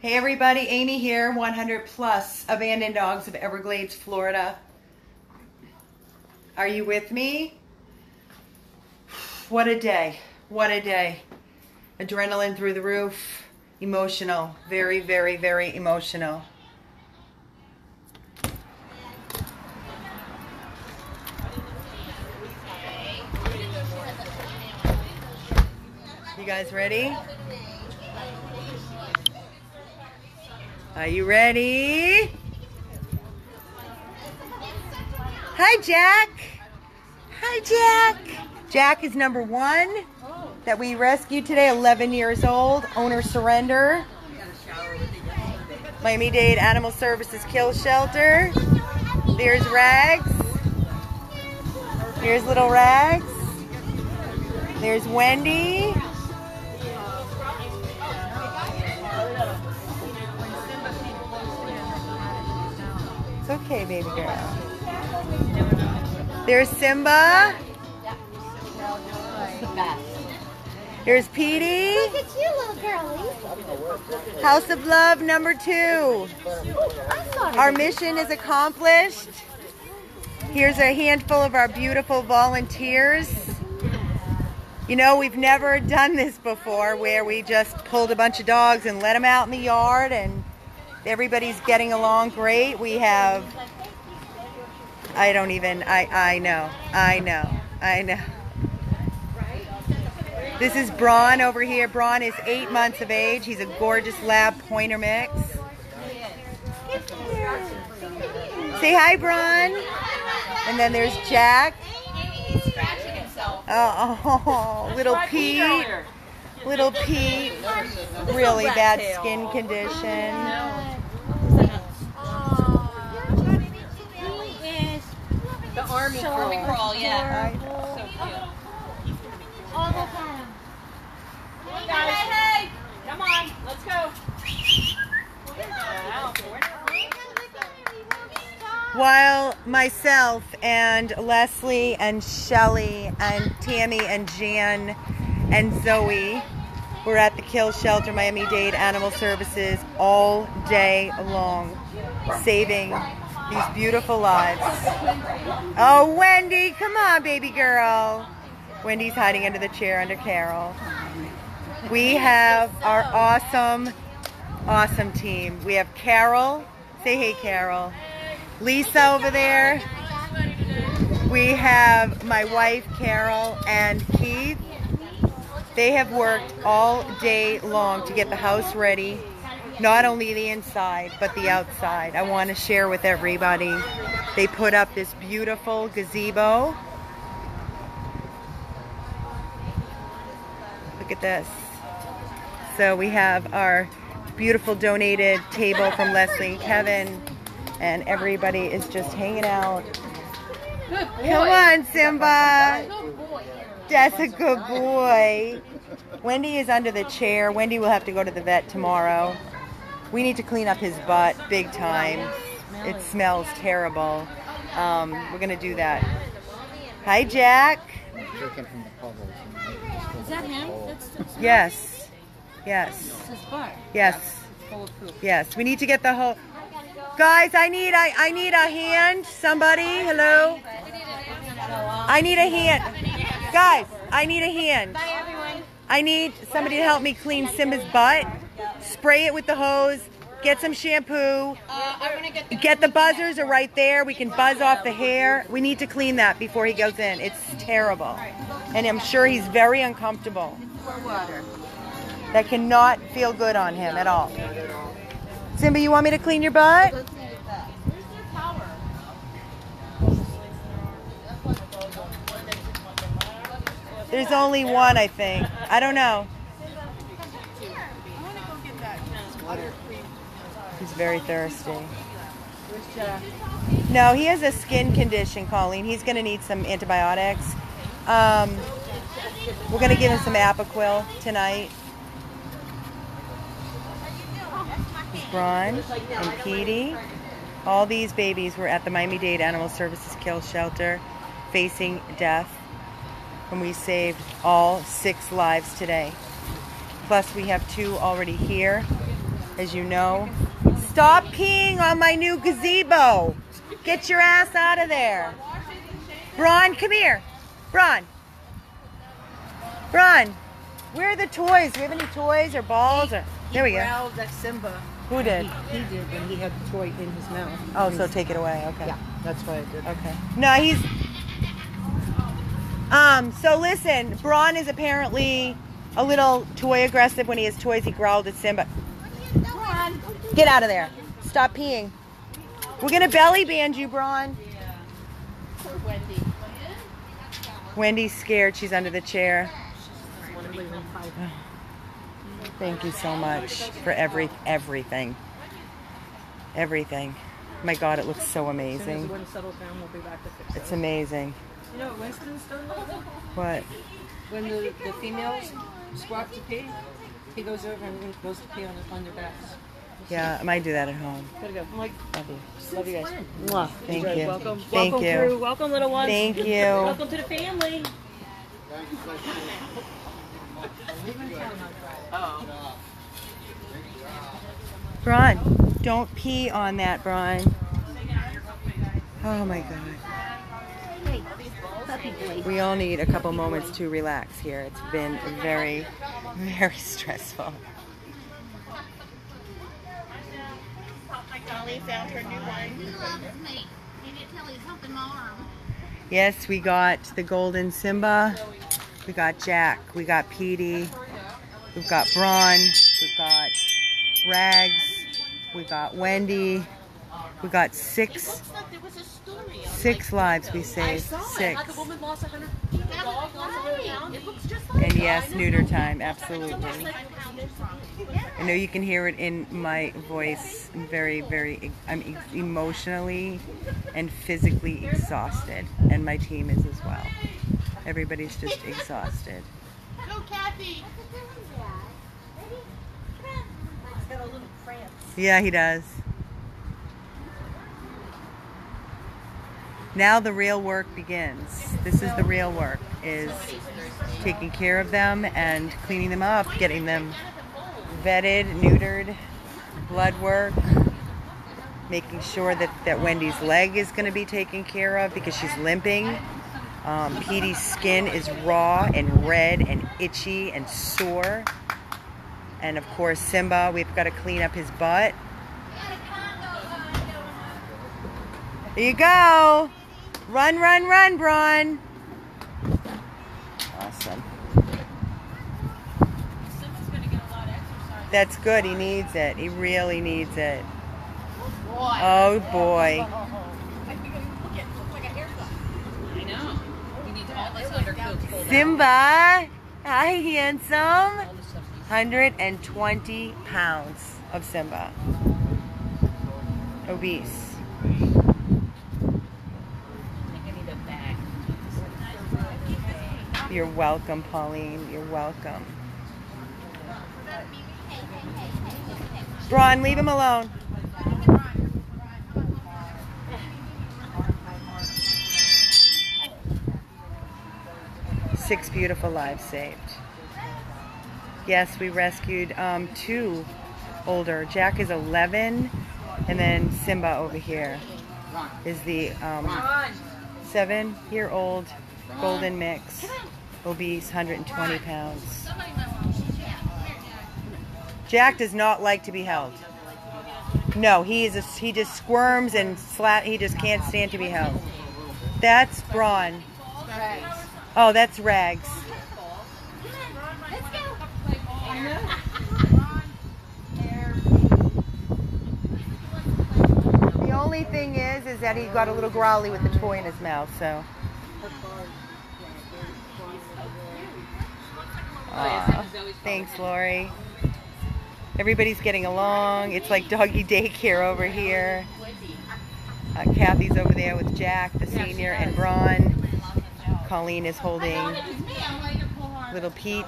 Hey everybody, Amy here, 100 Plus Abandoned Dogs of Everglades, Florida. Are you with me? What a day, what a day. Adrenaline through the roof, emotional, very, very, very emotional. You guys ready? Are you ready? Hi, Jack. Hi, Jack. Jack is number one that we rescued today, 11 years old, owner surrender. Miami-Dade Animal Services Kill Shelter. There's Rags. Here's little Rags. There's Wendy. It's okay, baby girl. There's Simba. There's Petey. Look at you, little girlie. House of Love number 2. Our mission is accomplished. Here's a handful of our beautiful volunteers. You know, we've never done this before where we just pulled a bunch of dogs and let them out in the yard and everybody's getting along great. We have, I know. This is Braun over here. Braun is 8 months of age. He's a gorgeous lab pointer mix. Say hi, Braun. And then there's Jack. Oh, little Pete. Little Pete, really bad skin condition. The army crawl, yeah. So cute. All the time. Hey, come on, let's go. While myself and Leslie and Shelly and Tammy and Jan and Zoe, we're at the Kill Shelter, Miami-Dade Animal Services all day long, saving these beautiful lives. Oh, Wendy, come on, baby girl. Wendy's hiding under the chair under Carol. We have our awesome, awesome team. We have Carol. Say hey, Carol. Lisa over there. We have my wife, Carol, and Keith. They have worked all day long to get the house ready, not only the inside, but the outside. I want to share with everybody. They put up this beautiful gazebo. Look at this. So we have our beautiful donated table from Leslie and Kevin, and everybody is just hanging out. Come on, Simba. That's a good boy. Wendy is under the chair. Wendy will have to go to the vet tomorrow. We need to clean up his butt big time. It smells terrible. We're going to do that. Hi, Jack. Is that him? Yes. Yes. Yes. Yes. We need to get the whole... Guys, I need a hand. Somebody, hello? I need a hand. Guys, I need a hand. Bye, everyone. I need somebody to help me clean Simba's butt, spray it with the hose, get some shampoo. Get the buzzers are right there. We can buzz off the hair. We need to clean that before he goes in. It's terrible. And I'm sure he's very uncomfortable. That cannot feel good on him at all. Simba, you want me to clean your butt? There's only one, I think. I don't know. He's very thirsty. No, he has a skin condition, Colleen. He's going to need some antibiotics. We're going to give him some Apoquil tonight. There's Braun and Petey. All these babies were at the Miami-Dade Animal Services Kill Shelter facing death. And we saved all 6 lives today. Plus we have 2 already here. as you know. Stop peeing on my new gazebo. Get your ass out of there. Bron, come here. Bron. Bron, where are the toys? Do we have any toys or balls? Or there we go. Growled at Simba. Who did? He did, and he had the toy in his mouth. Oh, so take it away. Okay. Yeah, that's why I did. Okay. No, he's... So listen, Bron is apparently a little toy aggressive. When he has toys, he growled at Simba. Bron, get out of there. Stop peeing. We're going to belly band you, Bron. Yeah. Poor Wendy. Wendy's scared. She's under the chair. Thank you so much for everything. Everything. My God, it looks so amazing. It's amazing. You know what Winston's done? What? When the females squat to pee, he goes over and goes to pee on their backs. Yeah, I might do that at home. Gotta go. Like, love you guys. Mwah. Thank you. Welcome. Thank welcome you. Through. Welcome, little ones. Thank you. Welcome to the family. Bron, don't pee on that, Bron. Oh my God. We all need a couple moments to relax here. It's been very, very stressful. Found her new one. He loves me. You can tell he's helping my arm. Yes, we got the golden Simba. We got Jack. We got Petey. We've got Bron. We've got Rags. We got Wendy. We got six lives we saved. Six. And yes, neuter time, absolutely. I know you can hear it in my voice. I'm very, very, I'm emotionally and physically exhausted, and my team is as well. Everybody's just exhausted. Go, Kathy! He's got a little cramps. Yeah, he does. Now the real work begins. This is the real work, is taking care of them and cleaning them up, getting them vetted, neutered, blood work, making sure that Wendy's leg is going to be taken care of because she's limping. Petey's skin is raw and red and itchy and sore. And of course Simba, we've got to clean up his butt. There you go. Run, run, run, Bron. Awesome. Simba's going to get a lot of exercise. That's good. He needs it. He really needs it. Oh, boy. I know. We need all this undercoat. Simba. Hi, handsome. 120 pounds of Simba. Obese. You're welcome, Pauline. You're welcome. Bron, leave him alone. Six beautiful lives saved. Yes, we rescued two older. Jack is 11, and then Simba over here is the 7-year-old golden mix. Obese, 120 pounds. Jack does not like to be held. No, he just squirms and slap. He just can't stand to be held. That's Bron. Oh, that's Rags. The only thing is that he got a little growly with the toy in his mouth, so. Aw, thanks, Lori. Everybody's getting along. It's like doggy daycare over here. Kathy's over there with Jack, the senior, and Bron. Colleen is holding little Pete.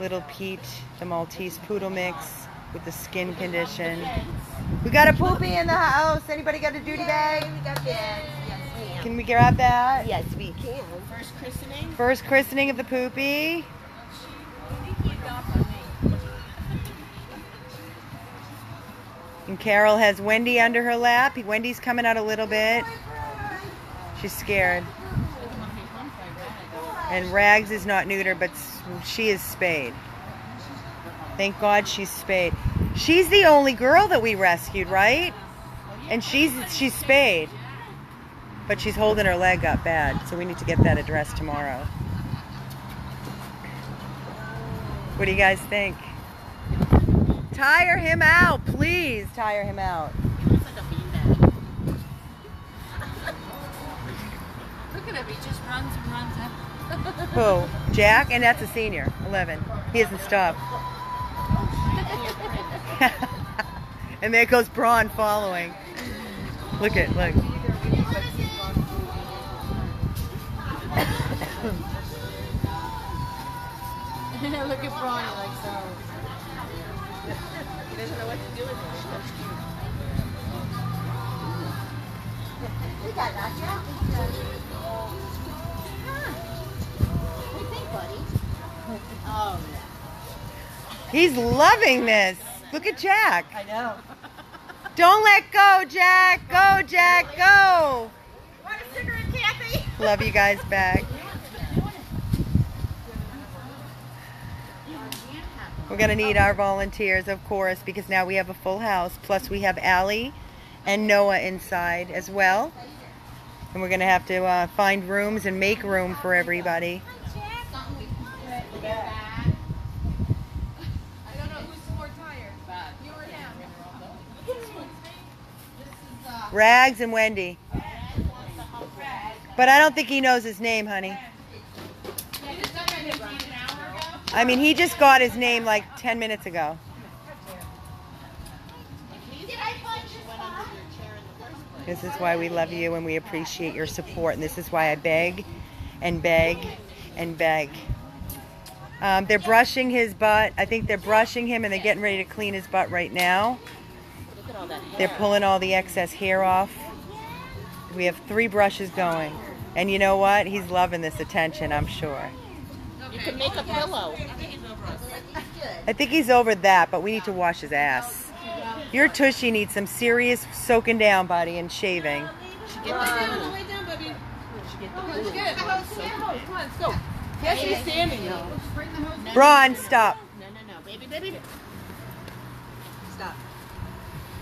Little Pete, the Maltese poodle mix with the skin condition. We got a poopy in the house. Anybody got a duty bag? Can we grab that? Yes, we can. First christening? First christening of the poopy. And Carol has Wendy under her lap. Wendy's coming out a little bit. She's scared. And Rags is not neutered, but she is spayed. Thank God she's spayed. She's the only girl that we rescued, right? And she's spayed. But she's holding her leg up bad, so we need to get that addressed tomorrow. What do you guys think? Tire him out, please. Tire him out. He looks like a beanbag. Look at him, he just runs and runs. Who? Jack? And that's a senior, 11. He hasn't stopped. And there goes Braun following. Look at, look. Look at Braun, like so. He doesn't know what to do with it. We got Nacho. What do you think, buddy? Oh, yeah. He's loving this. Look at Jack. I know. Don't let go, Jack. Go, Jack. Go. Want a cigarette, Kathy? Love you guys back. We're going to need our volunteers, of course, because now we have a full house. Plus, we have Allie and Noah inside as well. And we're going to have to find rooms and make room for everybody. I don't know who's more tired. You or him. Rags and Wendy. But I don't think he knows his name, honey. I mean, he just got his name like 10 minutes ago. This is why we love you and we appreciate your support. And this is why I beg and beg and beg. They're brushing his butt. I think they're brushing him and they're getting ready to clean his butt right now. They're pulling all the excess hair off. We have 3 brushes going. And you know what? He's loving this attention, I'm sure. You can make a pillow. I think he's over that, but we need to wash his ass. Your tushy needs some serious soaking down, buddy, and shaving. Braun, stop. No, baby. Stop.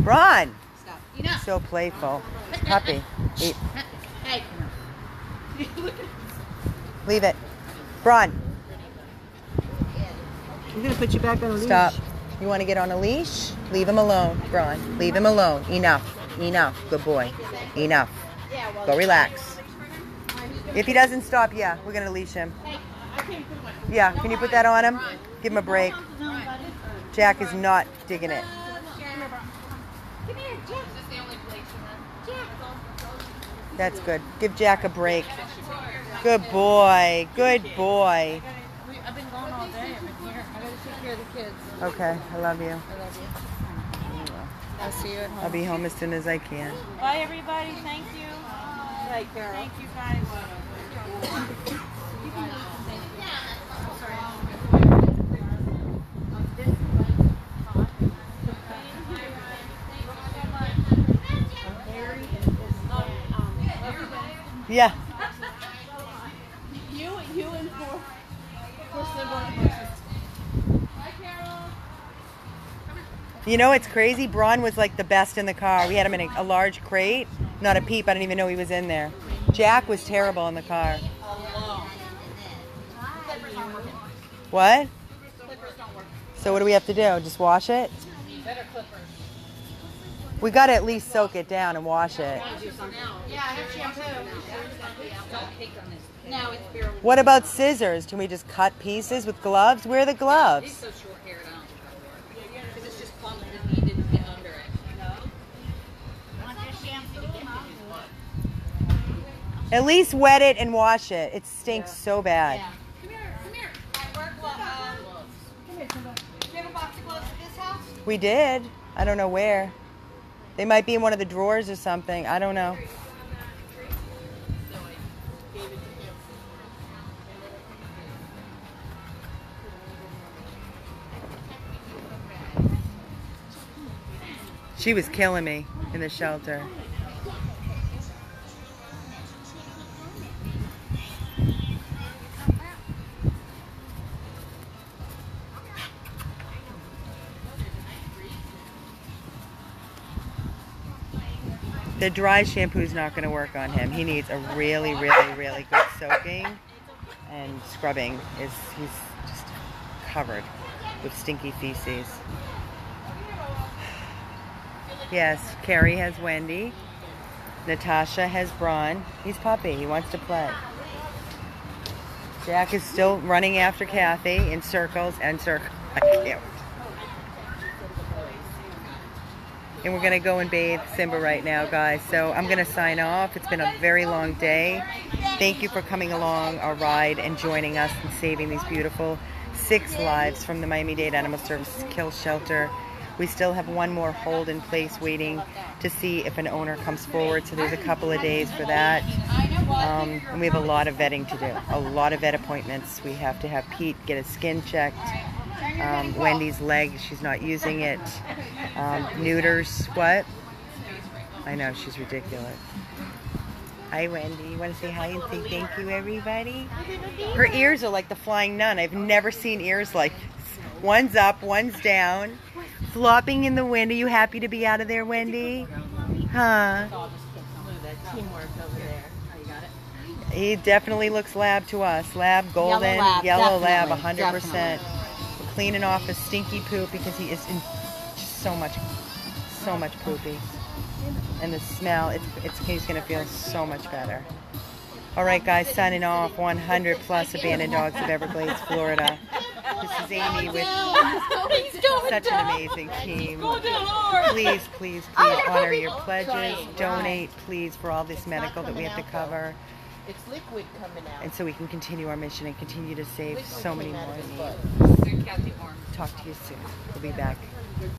Braun. Stop. Enough. So playful. Puppy. Hey. Leave it. Braun. I'm going to put you back on a leash. Stop. You want to get on a leash? Leave him alone, Braun. Leave him alone. Enough. Enough. Good boy. Enough. Go relax. If he doesn't stop, yeah, we're going to leash him. Yeah, can you put that on him? Give him a break. Jack is not digging it. That's good. Give Jack a break. Good boy. Good boy. I've been gone all day. Kids. Okay, I love you. I love you. I'll see you at home. I'll be home as soon as I can. Bye, everybody. Thank you. Bye, Carol. Thank you, guys. Yeah. You and four. You know, it's crazy. Braun was like the best in the car. We had him in a large crate. Not a peep. I didn't even know he was in there. Jack was terrible in the car. What? So what do we have to do? Just wash it? We got to at least soak it down and wash it. What about scissors? Can we just cut pieces with gloves? Where are the gloves? At least wet it and wash it. It stinks so bad. Yeah. Come here. I wear gloves. Did you have a box of gloves at this house? We did. I don't know where. They might be in one of the drawers or something. I don't know. She was killing me in the shelter. The dry shampoo's not going to work on him. He needs a really, really, really good soaking and scrubbing. He's just covered with stinky feces. Yes, Carrie has Wendy. Natasha has Braun. He's puppy. He wants to play. Jack is still running after Kathy in circles and circles. I can't. And we're gonna go and bathe Simba right now, guys. So I'm gonna sign off. It's been a very long day. Thank you for coming along our ride and joining us and saving these beautiful 6 lives from the Miami-Dade Animal Services Kill Shelter. We still have one more hold in place waiting to see if an owner comes forward. So there's a couple of days for that. And we have a lot of vetting to do, a lot of vet appointments. We have to have Pete get his skin checked. Wendy's leg, she's not using it. Neuters, what? I know, she's ridiculous. Hi, Wendy. You want to say hi and say thank you, everybody? Her ears are like the flying nun. I've never seen ears like this. One's up, one's down. Flopping in the wind. Are you happy to be out of there, Wendy? Huh? Teamwork over there. He definitely looks lab to us. Lab, golden, yellow lab, 100%. Cleaning off his stinky poop because he is in so much poopy, and the smell, he's gonna feel so much better. All right, guys, signing off. 100 Plus Abandoned Dogs of Everglades, Florida. This is Amy with such an amazing team. Please, please, please honor your pledges. Donate, please, for all this medical that we have to cover. It's liquid coming out. And so we can continue our mission and continue to save so many more. Talk to you soon. We'll be back.